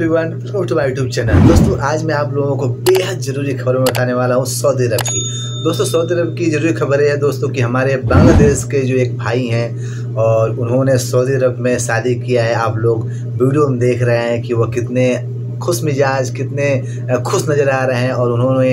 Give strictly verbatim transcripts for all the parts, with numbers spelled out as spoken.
Everyone welcome to my YouTube channel. दोस्तों आज मैं आप लोगों को बेहद ज़रूरी खबरों में बताने वाला हूँ सऊदी अरब की। दोस्तों सऊदी अरब की ज़रूरी खबरें हैं दोस्तों कि हमारे बांग्लादेश के जो एक भाई हैं और उन्होंने सऊदी अरब में शादी किया है। आप लोग वीडियो में देख रहे हैं कि वह कितने खुश मिजाज कितने खुश नज़र आ रहे हैं और उन्होंने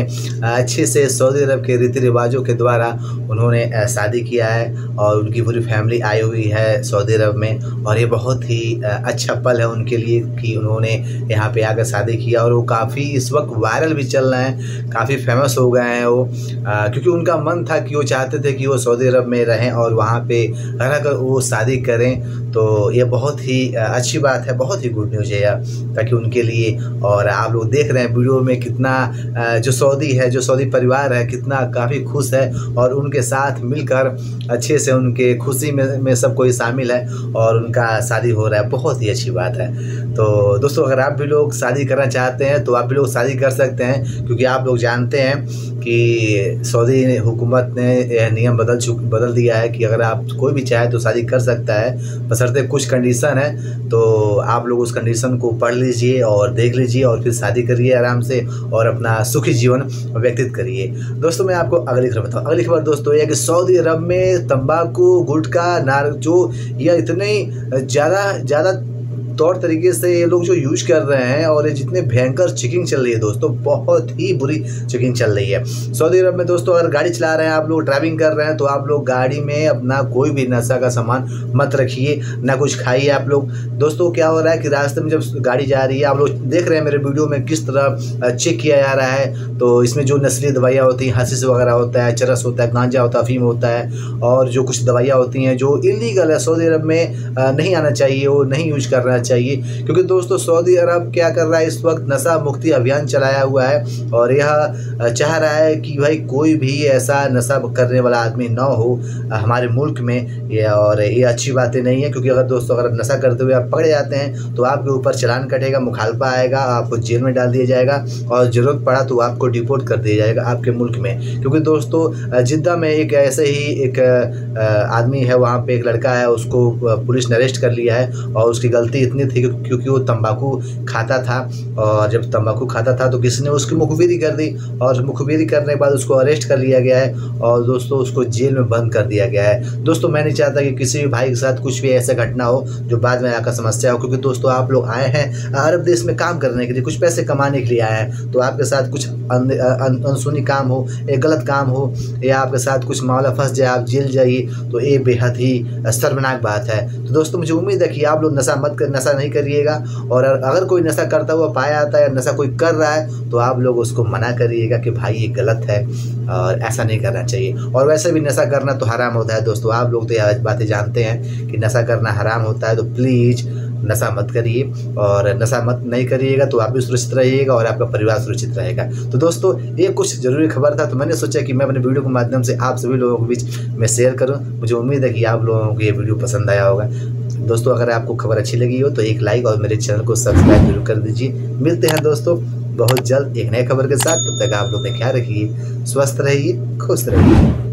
अच्छे से सऊदी अरब के रीति रिवाजों के द्वारा उन्होंने शादी किया है और उनकी पूरी फैमिली आई हुई है सऊदी अरब में। और ये बहुत ही अच्छा पल है उनके लिए कि उन्होंने यहाँ पे आकर शादी किया और वो काफ़ी इस वक्त वायरल भी चल रहे हैं, काफ़ी फेमस हो गए हैं वो, क्योंकि उनका मन था कि वो चाहते थे कि वो सऊदी अरब में रहें और वहाँ पर रहकर वो शादी करें। तो ये बहुत ही अच्छी बात है, बहुत ही गुड न्यूज़ है यार, ताकि उनके लिए। और आप लोग देख रहे हैं वीडियो में कितना जो सऊदी है, जो सऊदी परिवार है, कितना काफ़ी खुश है और उनके साथ मिलकर अच्छे से उनके खुशी में में सब कोई शामिल है और उनका शादी हो रहा है, बहुत ही अच्छी बात है। तो दोस्तों अगर आप भी लोग शादी करना चाहते हैं तो आप भी लोग शादी कर सकते हैं, क्योंकि आप लोग जानते हैं कि सऊदी हुकूमत ने यह नियम बदल चुक बदल दिया है कि अगर आप कोई भी चाहे तो शादी कर सकता है, बशर्ते कुछ कंडीशन है। तो आप लोग उस कंडीशन को पढ़ लीजिए और देख लीजिए और फिर शादी करिए आराम से और अपना सुखी जीवन व्यतीत करिए। दोस्तों मैं आपको अगली खबर बताऊँ। अगली खबर दोस्तों यह कि सऊदी अरब में तंबाकू, गुटखा, नार जो यह इतने ज़्यादा ज़्यादा तौर तरीके से ये लोग जो यूज कर रहे हैं और ये जितने भयंकर चेकिंग चल रही है दोस्तों, बहुत ही बुरी चेकिंग चल रही है सऊदी अरब में। दोस्तों अगर गाड़ी चला रहे हैं आप लोग, ड्राइविंग कर रहे हैं, तो आप लोग गाड़ी में अपना कोई भी नशा का सामान मत रखिए, ना कुछ खाइए आप लोग। दोस्तों क्या हो रहा है कि रास्ते में जब गाड़ी जा रही है, आप लोग देख रहे हैं मेरे वीडियो में किस तरह चेक किया जा रहा है, तो इसमें जो नस्ली दवाइयाँ होती हैं, हसीस वगैरह होता है, चरस होता है, गांजा होता है, अफीम होता है और जो कुछ दवाइयाँ होती हैं जो इलीगल है सऊदी अरब में, नहीं आना चाहिए, वो नहीं यूज कर रहा है चाहिए। क्योंकि दोस्तों सऊदी अरब क्या कर रहा है इस वक्त, नशा मुक्ति अभियान चलाया हुआ है और यह चाह रहा है कि भाई कोई भी ऐसा नशा करने वाला आदमी ना हो हमारे मुल्क में। यह और ये अच्छी बातें नहीं है, क्योंकि अगर दोस्तों अगर नशा करते हुए आप पकड़े जाते हैं तो आपके ऊपर चालान कटेगा, मुखालफा आएगा, आपको जेल में डाल दिया जाएगा और ज़रूरत पड़ा तो आपको डिपोर्ट कर दिया जाएगा आपके मुल्क में। क्योंकि दोस्तों जिद्दा में एक ऐसे ही एक आदमी है, वहाँ पर एक लड़का है, उसको पुलिस ने अरेस्ट कर लिया है और उसकी गलती इतनी थी क्योंकि वो तंबाकू खाता था और जब तंबाकू खाता था तो किसी ने उसकी मुखबिरी कर दी और मुखबिरी करने के बाद उसको अरेस्ट कर लिया गया है और दोस्तों उसको जेल में बंद कर दिया गया है। दोस्तों मैं नहीं चाहता कि किसी भी भाई के साथ कुछ भी ऐसा घटना हो जो बाद में आकर समस्या हो, क्योंकि दोस्तों आप लोग आए हैं अरब देश में काम करने के लिए, कुछ पैसे कमाने के लिए आए हैं, तो आपके साथ कुछ अनसुनी काम हो, एक गलत काम हो या आपके साथ कुछ मामला फंस जाए, आप जेल जाइए, तो ये बेहद ही शर्मनाक बात है। तो दोस्तों मुझे उम्मीद है कि आप लोग नशा मत करना नशा नहीं करिएगा और अगर कोई नशा करता हुआ पाया आता है या नशा कोई कर रहा है तो आप लोग उसको मना करिएगा कि भाई ये गलत है और ऐसा नहीं करना चाहिए। और वैसे भी नशा करना तो हराम होता है दोस्तों, आप लोग तो यह बातें जानते हैं कि नशा करना हराम होता है, तो प्लीज़ नशा मत करिए और नशा मत नहीं करिएगा तो आप भी सुरक्षित रहिएगा और आपका परिवार सुरक्षित रहेगा। तो दोस्तों ये कुछ ज़रूरी खबर था, तो मैंने सोचा कि मैं अपने वीडियो के माध्यम से आप सभी लोगों के बीच में शेयर करूँ। मुझे उम्मीद है कि आप लोगों को ये वीडियो पसंद आया होगा। दोस्तों अगर आपको खबर अच्छी लगी हो तो एक लाइक और मेरे चैनल को सब्सक्राइब जरूर कर दीजिए। मिलते हैं दोस्तों बहुत जल्द एक नए खबर के साथ, तब तक आप लोग ख्याल रखिए, स्वस्थ रहिए, खुश रहिए।